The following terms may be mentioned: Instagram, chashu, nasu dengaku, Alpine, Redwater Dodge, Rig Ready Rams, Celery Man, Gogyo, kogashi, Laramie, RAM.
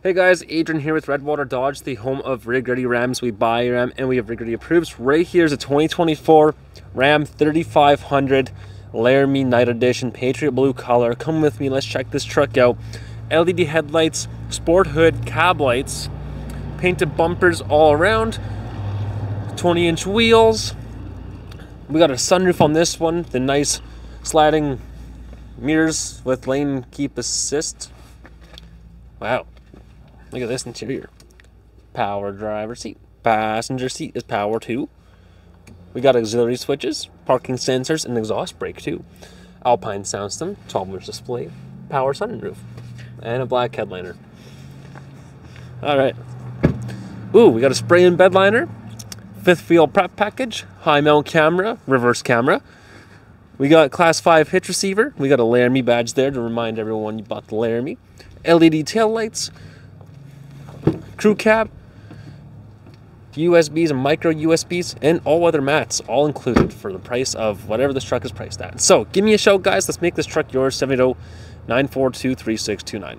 Hey guys, Adrian here with Redwater Dodge, the home of Rig Ready Rams. We buy RAM and we have Rig Ready approves. Right here is a 2024 Ram 3500 Laramie Night Edition, Patriot Blue color. Come with me, let's check this truck out. LED headlights, sport hood, cab lights, painted bumpers all around, 20-inch wheels. We got a sunroof on this one, the nice sliding mirrors with lane keep assist. Wow. Look at this interior. Power driver seat. Passenger seat is power too. We got auxiliary switches, parking sensors, and exhaust brake too. Alpine sound system, 12-inch display, power sunroof, and a black headliner. Alright. Ooh, we got a spray and bed liner, fifth wheel prep package, high mount camera, reverse camera. We got class 5 hitch receiver. We got a Laramie badge there to remind everyone you bought the Laramie. LED tail lights. Crew cab, USBs and micro USBs, and all other mats, all included for the price of whatever this truck is priced at. So give me a shout, guys. Let's make this truck yours. 780-942-3629.